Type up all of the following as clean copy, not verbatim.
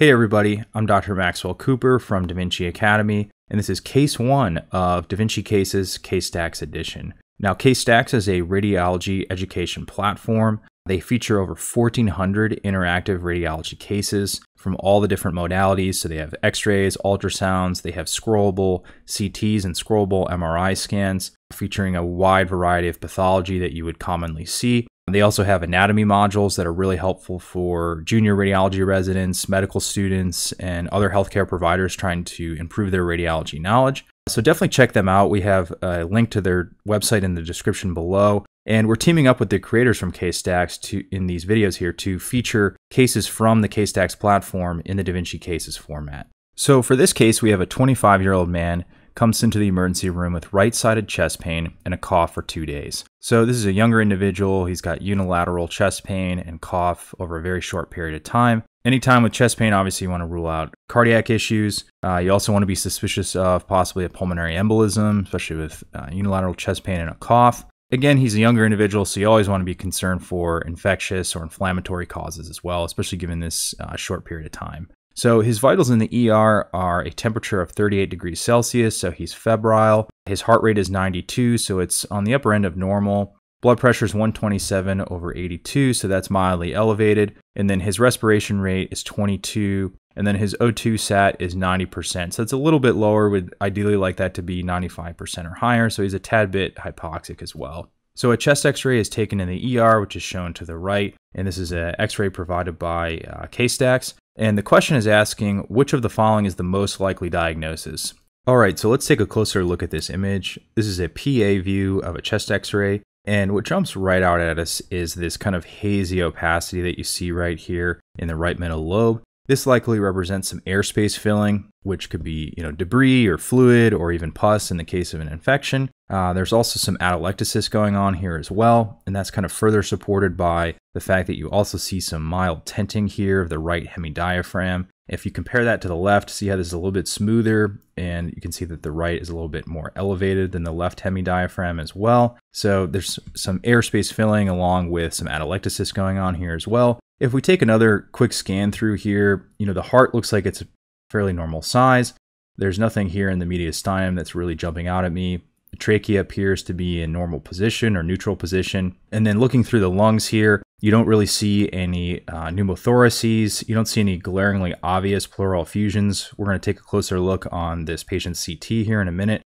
Hey everybody, I'm Dr. Maxwell Cooper from DaVinci Academy, and this is Case 1 of DaVinci Cases CaseStacks Edition. Now, CaseStacks is a radiology education platform. They feature over 1,400 interactive radiology cases from all the different modalities. So they have x-rays, ultrasounds, they have scrollable CTs and scrollable MRI scans, featuring a wide variety of pathology that you would commonly see. They also have anatomy modules that are really helpful for junior radiology residents, medical students, and other healthcare providers trying to improve their radiology knowledge. So definitely check them out. We have a link to their website in the description below. And we're teaming up with the creators from CaseStacks in these videos here to feature cases from the CaseStacks platform in the DaVinci Cases format. So for this case, we have a 25-year-old man comes into the emergency room with right-sided chest pain and a cough for 2 days. So this is a younger individual. He's got unilateral chest pain and cough over a very short period of time. Anytime with chest pain, obviously you want to rule out cardiac issues. You also want to be suspicious of possibly a pulmonary embolism, especially with unilateral chest pain and a cough. Again, he's a younger individual, so you always want to be concerned for infectious or inflammatory causes as well, especially given this short period of time. So his vitals in the ER are a temperature of 38 degrees Celsius, so he's febrile. His heart rate is 92, so it's on the upper end of normal. Blood pressure is 127 over 82, so that's mildly elevated. And then his respiration rate is 22, and then his O2 sat is 90%. So it's a little bit lower. We'd ideally like that to be 95% or higher, so he's a tad bit hypoxic as well. So a chest x-ray is taken in the ER, which is shown to the right, and this is an x-ray provided by CaseStacks. And the question is asking, which of the following is the most likely diagnosis? All right, so let's take a closer look at this image. This is a PA view of a chest x-ray. And what jumps right out at us is this kind of hazy opacity that you see right here in the right middle lobe. This likely represents some airspace filling, which could be, debris or fluid or even pus in the case of an infection. There's also some atelectasis going on here as well, and that's kind of further supported by the fact that you also see some mild tenting here of the right hemidiaphragm. If you compare that to the left, see how this is a little bit smoother, and you can see that the right is a little bit more elevated than the left hemidiaphragm as well. So there's some airspace filling along with some atelectasis going on here as well. If we take another quick scan through here, the heart looks like it's a fairly normal size. There's nothing here in the mediastinum that's really jumping out at me. The trachea appears to be in normal position or neutral position. And then looking through the lungs here, you don't really see any pneumothoraces. You don't see any glaringly obvious pleural effusions. We're going to take a closer look on this patient's CT here in a minute.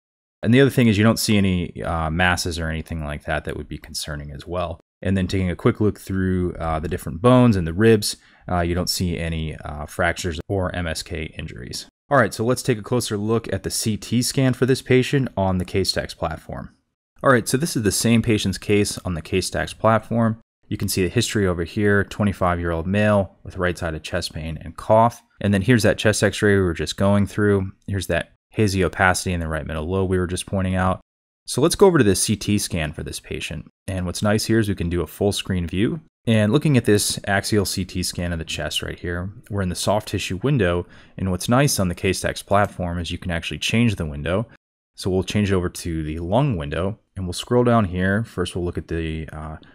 And the other thing is you don't see any masses or anything like that that would be concerning as well. And then taking a quick look through the different bones and the ribs, you don't see any fractures or MSK injuries. All right, so let's take a closer look at the CT scan for this patient on the CaseStacks platform. All right, so this is the same patient's case on the CaseStacks platform. You can see the history over here, 25-year-old male with right-sided chest pain and cough. And then here's that chest x-ray we were just going through. Here's that hazy opacity in the right middle lobe we were just pointing out. So let's go over to the CT scan for this patient. And what's nice here is we can do a full screen view. And looking at this axial CT scan of the chest right here, we're in the soft tissue window. And what's nice on the CaseStacks platform is you can actually change the window. So we'll change it over to the lung window and we'll scroll down here. First, we'll look at the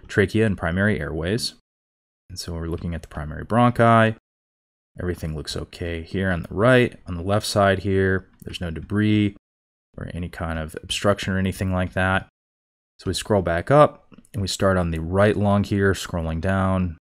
trachea and primary airways. And so we're looking at the primary bronchi. Everything looks okay here on the right. On the left side here, there's no debris or any kind of obstruction or anything like that. So we scroll back up and we start on the right lung here, scrolling down.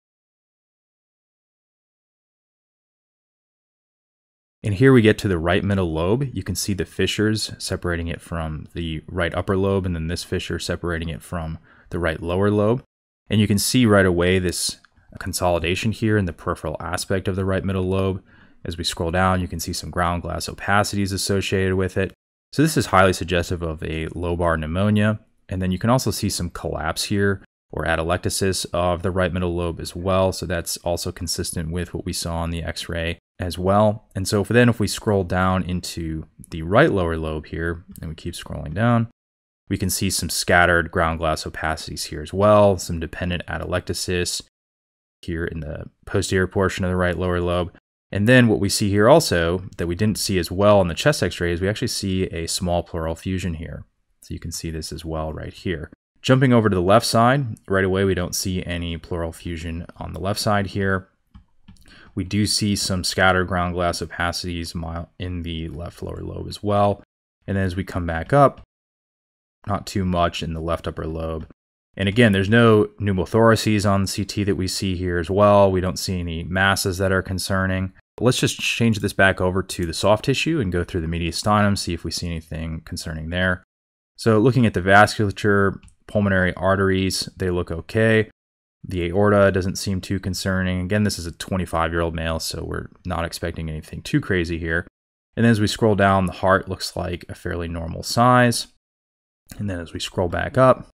And here we get to the right middle lobe. You can see the fissures separating it from the right upper lobe, and then this fissure separating it from the right lower lobe. And you can see right away this consolidation here in the peripheral aspect of the right middle lobe. As we scroll down, you can see some ground glass opacities associated with it. So this is highly suggestive of a lobar pneumonia. And then you can also see some collapse here or atelectasis of the right middle lobe as well. So that's also consistent with what we saw on the x-ray as well. And so if we scroll down into the right lower lobe here, and we keep scrolling down, we can see some scattered ground glass opacities here as well, some dependent atelectasis here in the posterior portion of the right lower lobe. And then what we see here also that we didn't see as well on the chest x-ray is we actually see a small pleural effusion here. So you can see this as well right here. Jumping over to the left side, right away we don't see any pleural effusion on the left side here. We do see some scattered ground glass opacities in the left lower lobe as well. And then as we come back up, not too much in the left upper lobe. And again, there's no pneumothoraces on the CT that we see here as well. We don't see any masses that are concerning. But let's just change this back over to the soft tissue and go through the mediastinum, see if we see anything concerning there. So looking at the vasculature, pulmonary arteries, they look okay. The aorta doesn't seem too concerning. Again, this is a 25-year-old male, so we're not expecting anything too crazy here. And then as we scroll down, the heart looks like a fairly normal size. And then as we scroll back up,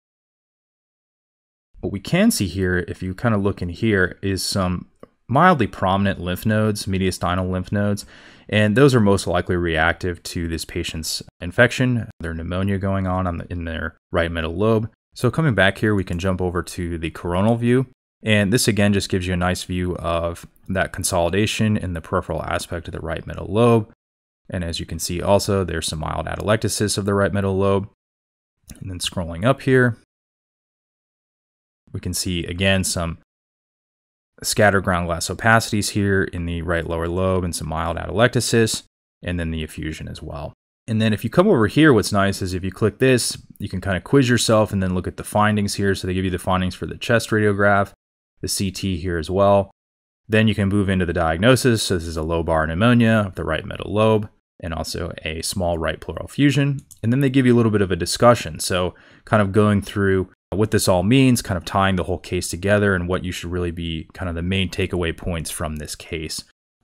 what we can see here, if you kind of look in here, is some mildly prominent lymph nodes, mediastinal lymph nodes, and those are most likely reactive to this patient's infection, their pneumonia going on in their right middle lobe. So coming back here, we can jump over to the coronal view, and this again just gives you a nice view of that consolidation in the peripheral aspect of the right middle lobe. And as you can see also, there's some mild atelectasis of the right middle lobe. And then scrolling up here, we can see again some scattered ground glass opacities here in the right lower lobe and some mild atelectasis, and then the effusion as well. And then if you come over here, what's nice is if you click this, you can kind of quiz yourself and then look at the findings here. So they give you the findings for the chest radiograph, the CT here as well. Then you can move into the diagnosis. So this is a lobar pneumonia of the right middle lobe, and also a small right pleural effusion. And then they give you a little bit of a discussion. So kind of going through what this all means, kind of tying the whole case together and what you should really be kind of the main takeaway points from this case.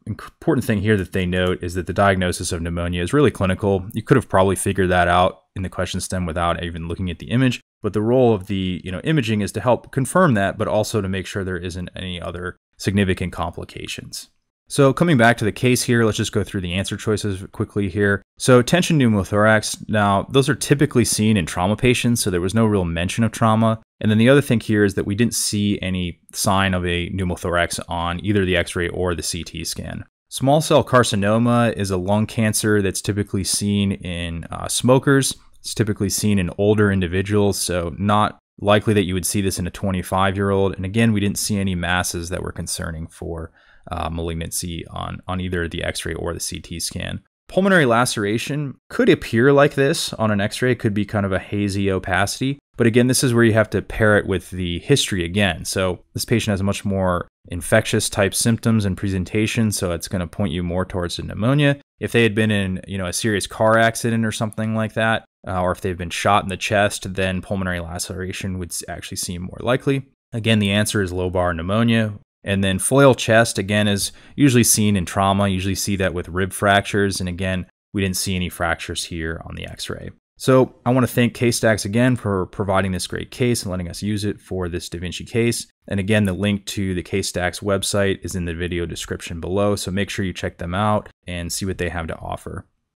Important thing here that they note is that the diagnosis of pneumonia is really clinical. You could have probably figured that out in the question stem without even looking at the image, but the role of the imaging is to help confirm that, but also to make sure there isn't any other significant complications. So coming back to the case here, let's just go through the answer choices quickly here. So tension pneumothorax, now those are typically seen in trauma patients, so there was no real mention of trauma. And then the other thing here is that we didn't see any sign of a pneumothorax on either the x-ray or the CT scan. Small cell carcinoma is a lung cancer that's typically seen in smokers. It's typically seen in older individuals, so not likely that you would see this in a 25-year-old. And again, we didn't see any masses that were concerning for malignancy on either the x-ray or the CT scan. Pulmonary laceration could appear like this on an x-ray. It could be kind of a hazy opacity. But again, this is where you have to pair it with the history again. So this patient has much more infectious type symptoms and presentation, so it's going to point you more towards the pneumonia. If they had been in a serious car accident or something like that, or if they've been shot in the chest, then pulmonary laceration would actually seem more likely. Again, the answer is lobar pneumonia. And then flail chest, again, is usually seen in trauma. You usually see that with rib fractures. And again, we didn't see any fractures here on the x-ray. So I want to thank CaseStacks again for providing this great case and letting us use it for this DaVinci case. And again, the link to the CaseStacks website is in the video description below. So make sure you check them out and see what they have to offer.